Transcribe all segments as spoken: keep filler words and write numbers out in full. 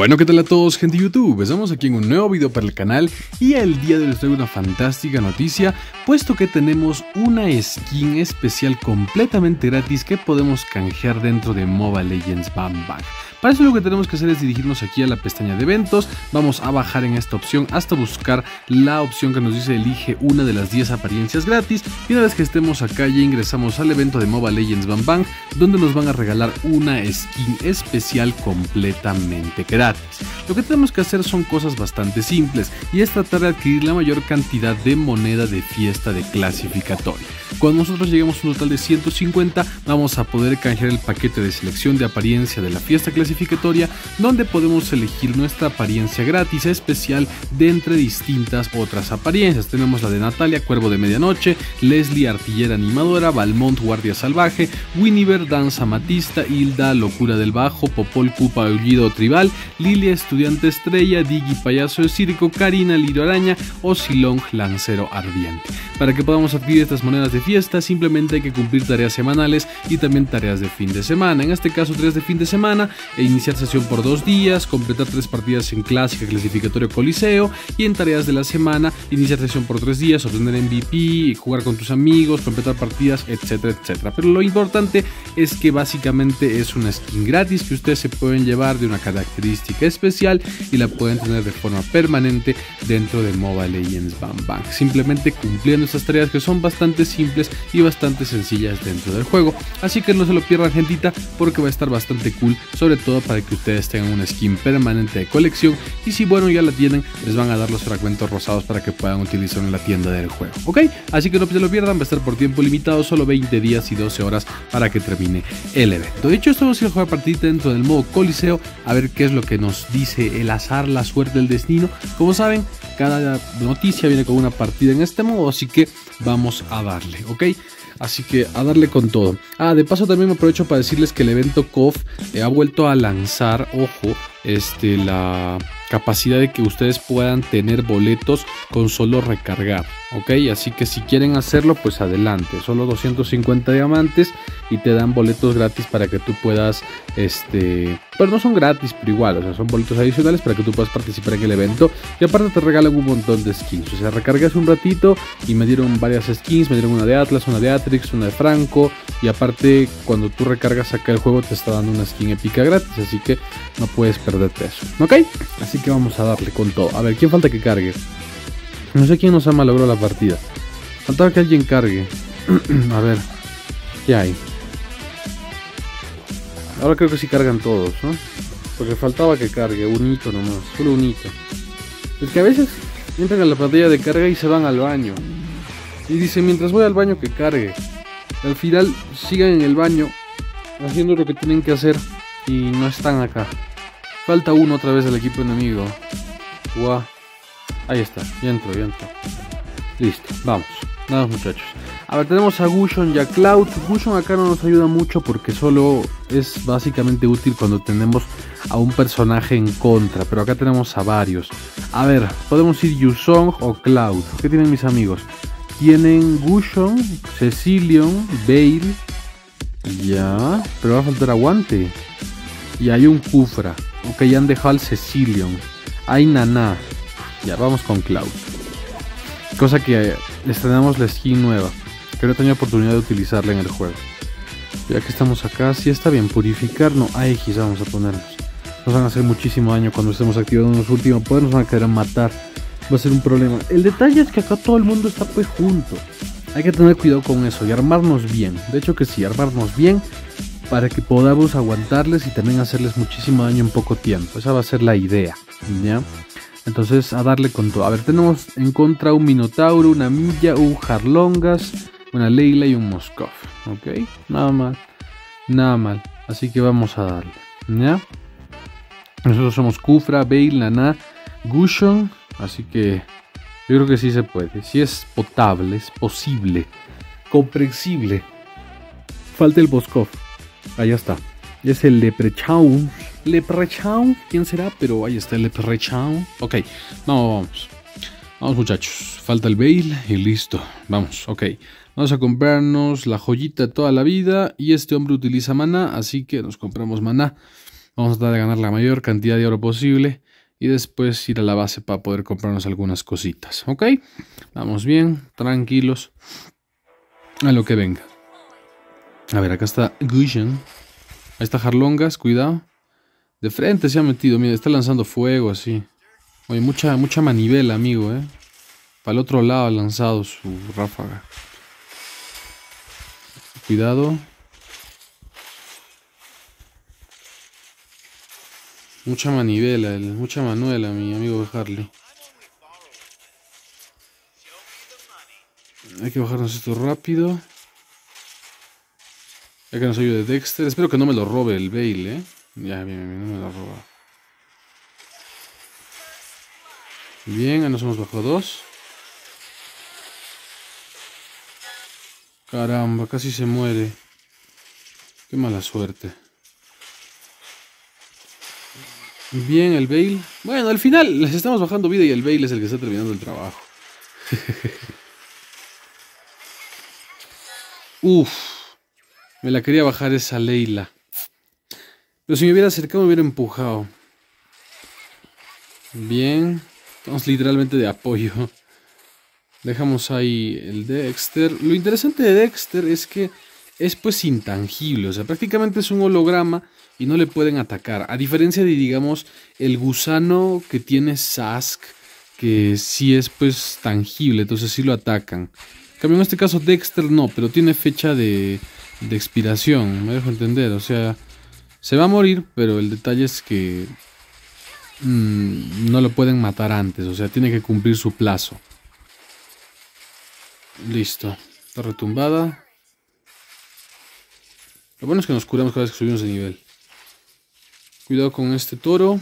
Bueno, ¿qué tal a todos, gente de YouTube? Estamos aquí en un nuevo video para el canal y el día de hoy les traigo una fantástica noticia, puesto que tenemos una skin especial completamente gratis que podemos canjear dentro de Mobile Legends Bang Bang. Para eso lo que tenemos que hacer es dirigirnos aquí a la pestaña de eventos, vamos a bajar en esta opción hasta buscar la opción que nos dice elige una de las diez apariencias gratis, y una vez que estemos acá ya ingresamos al evento de Mobile Legends Bang Bang, donde nos van a regalar una skin especial completamente gratis. Lo que tenemos que hacer son cosas bastante simples, y es tratar de adquirir la mayor cantidad de moneda de fiesta de clasificatoria. Cuando nosotros lleguemos a un total de ciento cincuenta, vamos a poder canjear el paquete de selección de apariencia de la fiesta clasificatoria, donde podemos elegir nuestra apariencia gratis especial de entre distintas otras apariencias. Tenemos la de Natalia, Cuervo de Medianoche, Leslie, Artillera Animadora, Valmont, Guardia Salvaje, Winiver, Danza Matista, Hilda, Locura del Bajo, Popol, Cupa, Aullido Tribal, Lilia, Estudiante Estrella, Diggy, Payaso de Circo, Karina, Liro Araña o Silong, Lancero Ardiente. Para que podamos adquirir estas monedas de fiesta, simplemente hay que cumplir tareas semanales y también tareas de fin de semana. En este caso, tareas de fin de semana, e iniciar sesión por dos días, completar tres partidas en Clásica, Clasificatorio, Coliseo, y en tareas de la semana, iniciar sesión por tres días, obtener M V P, jugar con tus amigos, completar partidas, etcétera, etcétera. Pero lo importante es que básicamente es una skin gratis que ustedes se pueden llevar de una característica especial y la pueden tener de forma permanente dentro de Mobile Legends Bang Bang, simplemente cumpliendo estas tareas que son bastante simples y bastante sencillas dentro del juego. Así que no se lo pierdan, gentita, porque va a estar bastante cool, sobre todo para que ustedes tengan una skin permanente de colección, y si bueno ya la tienen, les van a dar los fragmentos rosados para que puedan utilizar en la tienda del juego, ¿ok? Así que no se lo pierdan, va a estar por tiempo limitado, solo veinte días y doce horas para que termine el evento. De hecho, esto vamos a ir a jugar partidita dentro del modo Coliseo, a ver qué es lo que nos dice el azar, la suerte, el destino. Como saben, cada noticia viene con una partida en este modo, así que vamos a darle, ¿ok? Así que a darle con todo. Ah, de paso también me aprovecho para decirles que el evento K O F eh, ha vuelto a lanzar, ojo, este, la capacidad de que ustedes puedan tener boletos con solo recargar, ¿ok? Así que si quieren hacerlo, pues adelante. Solo doscientos cincuenta diamantes y te dan boletos gratis para que tú puedas, este... pero no son gratis, pero igual, o sea, son boletos adicionales para que tú puedas participar en el evento. Y aparte te regalan un montón de skins. O sea, recargué hace un ratito y me dieron varias skins. Me dieron una de Atlas, una de Atrix, una de Franco. Y aparte, cuando tú recargas acá el juego, te está dando una skin épica gratis. Así que no puedes perderte eso, ¿ok? Así que vamos a darle con todo. A ver, ¿quién falta que cargue? No sé quién nos ha malogrado la partida. Faltaba que alguien cargue. A ver, ¿qué hay? Ahora creo que sí cargan todos, ¿no? Porque faltaba que cargue, un hito nomás, solo un hito. Es que a veces entran a la pantalla de carga y se van al baño. Y dicen, mientras voy al baño que cargue. Al final sigan en el baño haciendo lo que tienen que hacer y no están acá. Falta uno otra vez del equipo enemigo. Guau. Ahí está, ya entro, ya entro. Listo, vamos. Nada más, muchachos. A ver, tenemos a Gusion y a Cloud. Gusion acá no nos ayuda mucho porque solo es básicamente útil cuando tenemos a un personaje en contra, pero acá tenemos a varios. A ver, podemos ir Yusong o Cloud. ¿Qué tienen mis amigos? Tienen Gusion, Cecilion, Bale. Ya, pero va a faltar aguante. Y hay un Kufra. Ok, ya han dejado al Cecilion. Hay Nana. Ya, vamos con Cloud. Cosa que estrenamos la skin nueva, que no he tenido oportunidad de utilizarla en el juego. Ya que estamos acá, si sí está bien purificar, no, Aegis vamos a ponernos. Nos van a hacer muchísimo daño cuando estemos activando nuestro último poder, nos van a querer matar. Va a ser un problema. El detalle es que acá todo el mundo está pues junto. Hay que tener cuidado con eso y armarnos bien. De hecho que sí, armarnos bien para que podamos aguantarles y también hacerles muchísimo daño en poco tiempo. Esa va a ser la idea, ¿ya? Entonces a darle con todo. A ver, tenemos en contra un Minotauro, una Milla, un Jarlongas, una Layla y un Moskov, ok, nada mal, nada mal, así que vamos a darle, ¿ya? Nosotros somos Kufra, Bale, Nana, Gusion, así que yo creo que sí se puede, sí es potable, es posible, comprensible. Falta el Moskov, ahí está, es el Leprechaun, Leprechaun, ¿quién será? Pero ahí está el Leprechaun, ok, no, vamos. Vamos muchachos, falta el Bale y listo, vamos, ok. Vamos a comprarnos la joyita toda la vida y este hombre utiliza maná, así que nos compramos maná. Vamos a tratar de ganar la mayor cantidad de oro posible y después ir a la base para poder comprarnos algunas cositas. Ok, vamos bien, tranquilos, a lo que venga. A ver, acá está Gusion. Ahí está Jarlongas, cuidado. De frente se ha metido, mira, está lanzando fuego así. Oye, mucha, mucha manivela, amigo, eh. Para el otro lado ha lanzado su ráfaga. Cuidado. Mucha manivela, el, mucha manuela, mi amigo Harley. Hay que bajarnos esto rápido. Ya que nos ayude Dexter. Espero que no me lo robe el Bale, eh. Ya, bien, bien, no me lo roba. Bien, ahí nos hemos bajado dos. Caramba, casi se muere. Qué mala suerte. Bien, el Bale. Bueno, al final les estamos bajando vida y el Bale es el que está terminando el trabajo. Uff. Me la quería bajar esa Layla. Pero si me hubiera acercado me hubiera empujado. Bien. Estamos literalmente de apoyo. Dejamos ahí el Dexter. Lo interesante de Dexter es que es pues intangible. O sea, prácticamente es un holograma y no le pueden atacar. A diferencia de, digamos, el gusano que tiene Sask, que sí es pues tangible, entonces sí lo atacan. En cambio, en este caso Dexter no, pero tiene fecha de, de expiración. Me dejo entender, o sea, se va a morir, pero el detalle es que mmm, no lo pueden matar antes. O sea, tiene que cumplir su plazo. Listo, está retumbada. Lo bueno es que nos curamos cada vez que subimos de nivel. Cuidado con este toro.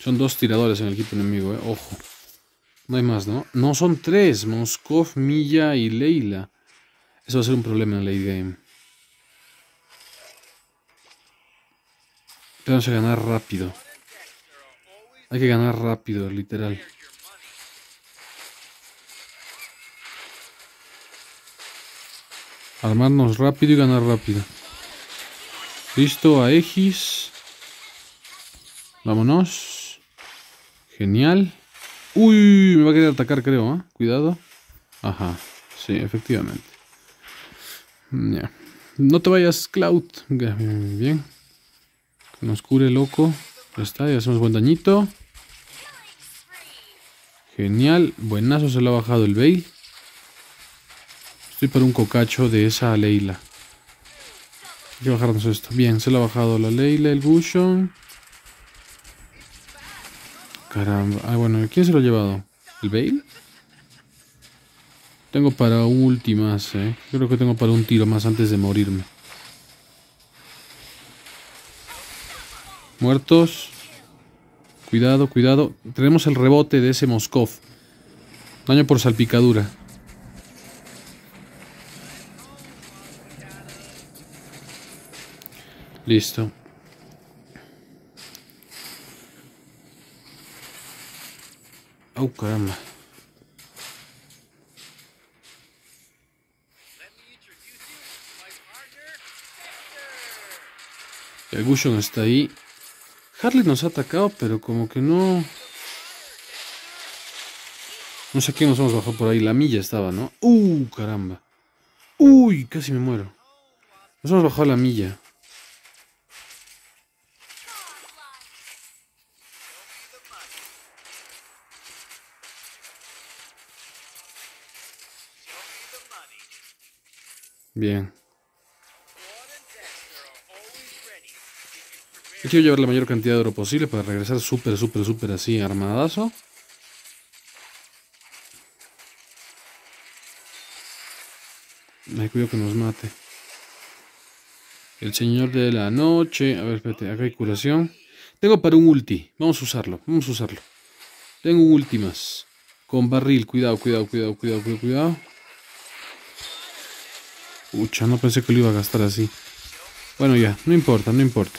Son dos tiradores en el equipo enemigo, eh. Ojo. No hay más, ¿no? No, son tres. Moskov, Milla y Layla. Eso va a ser un problema en el late game. Tenemos que ganar rápido. Hay que ganar rápido, literal. Armarnos rápido y ganar rápido. Listo, Aegis. Vámonos. Genial. Uy, me va a querer atacar, creo, ¿eh? Cuidado. Ajá, sí, efectivamente. Ya. No te vayas, Cloud. Bien. Que nos cure, loco. Ya está, ya hacemos buen dañito. Genial. Buenazo, se lo ha bajado el Bale. Estoy para un cocacho de esa Layla. Hay que bajarnos esto. Bien, se lo ha bajado la Layla, el Bushon. Caramba. Ah, bueno, ¿quién se lo ha llevado? ¿El Bale? Tengo para un ulti más, eh. Creo que tengo para un tiro más antes de morirme. Muertos. Cuidado, cuidado. Tenemos el rebote de ese Moskov. Daño por salpicadura. Listo. Oh, caramba. El Bushon está ahí. Harley nos ha atacado, pero como que no... No sé qué nos hemos bajado por ahí. La Milla estaba, ¿no? ¡Uh, caramba! ¡Uy, casi me muero! Nos hemos bajado la Milla. Bien. Yo quiero llevar la mayor cantidad de oro posible para regresar súper, súper, súper así, armadazo. Ay, cuidado que nos mate. El señor de la noche. A ver, espérate, acá hay curación. Tengo para un ulti. Vamos a usarlo, vamos a usarlo. Tengo un ulti más. Con barril, cuidado, cuidado, cuidado, cuidado, cuidado, cuidado. Pucha, no pensé que lo iba a gastar así. Bueno, ya, no importa, no importa.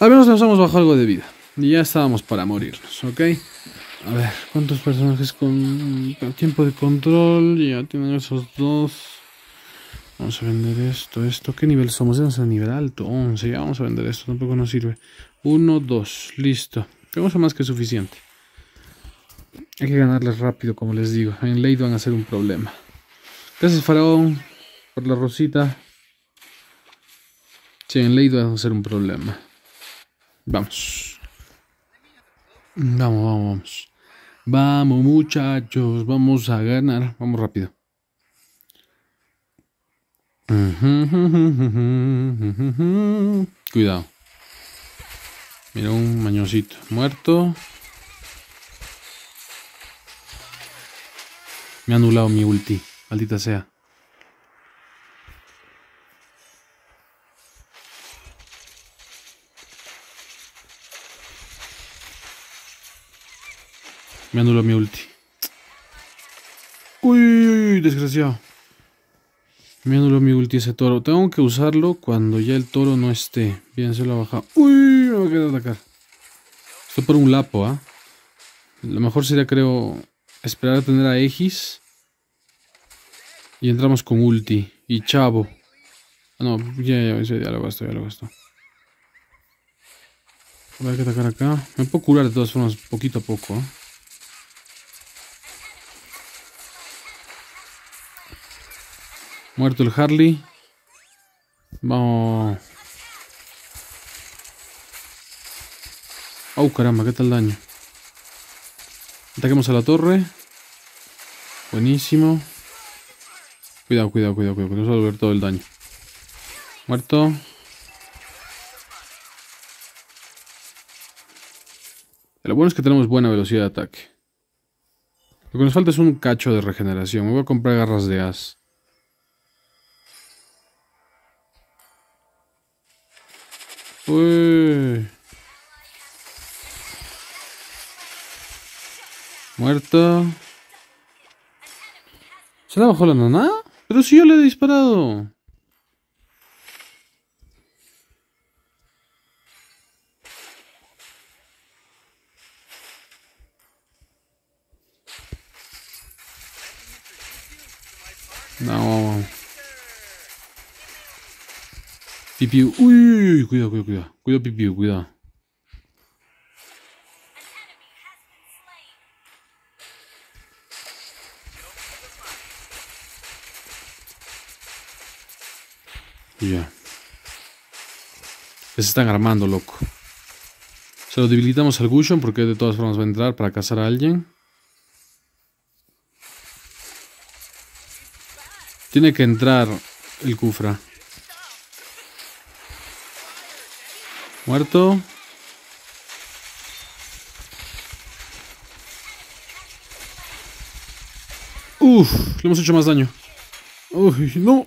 Al menos nos hemos bajado algo de vida. Y ya estábamos para morirnos, ¿ok? A ver, ¿cuántos personajes con tiempo de control? Ya tienen esos dos. Vamos a vender esto, esto. ¿Qué nivel somos? Vamos a nivel alto, once. Ya vamos a vender esto, tampoco nos sirve. uno, dos, listo. Tenemos más que suficiente. Hay que ganarles rápido, como les digo. En late van a ser un problema. Gracias, Faraón, por la rosita. Sí, en late van a ser un problema. Vamos. Vamos, vamos, vamos. Vamos, muchachos. Vamos a ganar. Vamos rápido. Cuidado. Mira, un mañosito muerto. Me ha anulado mi ulti, maldita sea. Me anuló mi ulti. Uy, desgraciado. Me anuló mi ulti ese toro. Tengo que usarlo cuando ya el toro no esté. Bien, se lo ha bajado. Uy, me va a quedar atacar. Estoy por un lapo, ¿ah? ¿eh? Lo mejor sería, creo, esperar a tener a Aegis. Y entramos con ulti. Y chavo. Ah, no, ya, ya, ya, ya lo gasto, ya lo gasto. Voy a ver, hay que atacar acá. Me puedo curar de todas formas, poquito a poco, ¿eh? Muerto el Harley. Vamos. Oh, caramba, qué tal daño. Ataquemos a la torre. Buenísimo. Cuidado, cuidado, cuidado, cuidado. Que nos va a volver todo el daño. Muerto. Lo bueno es que tenemos buena velocidad de ataque. Lo que nos falta es un cacho de regeneración. Me voy a comprar garras de as. Uy. Muerto. ¿Se la bajó la nana? Pero si yo le he disparado. No. Pipiu. Uy, cuidado, cuidado, cuidado. Cuidado, pipiu, cuidado. Ya. Se están armando, loco. Se lo debilitamos al Gusion porque de todas formas va a entrar para cazar a alguien. Tiene que entrar el Kufra. Muerto. Uff, le hemos hecho más daño. Uy, no.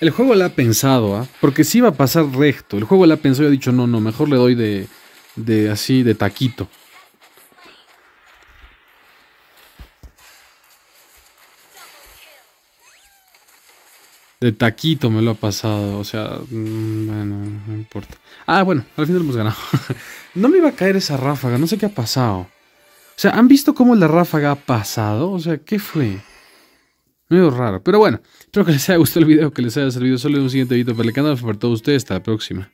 El juego la ha pensado, ¿eh? Porque si iba a pasar recto. El juego la ha pensado y ha dicho, no, no, mejor le doy de, de así, de taquito. De taquito me lo ha pasado, o sea, bueno, no importa. Ah, bueno, al final hemos ganado. No me iba a caer esa ráfaga, no sé qué ha pasado. O sea, ¿han visto cómo la ráfaga ha pasado? O sea, ¿qué fue? Medio raro, pero bueno, espero que les haya gustado el video, que les haya servido. Solo un siguiente video para el canal, para todos ustedes, hasta la próxima.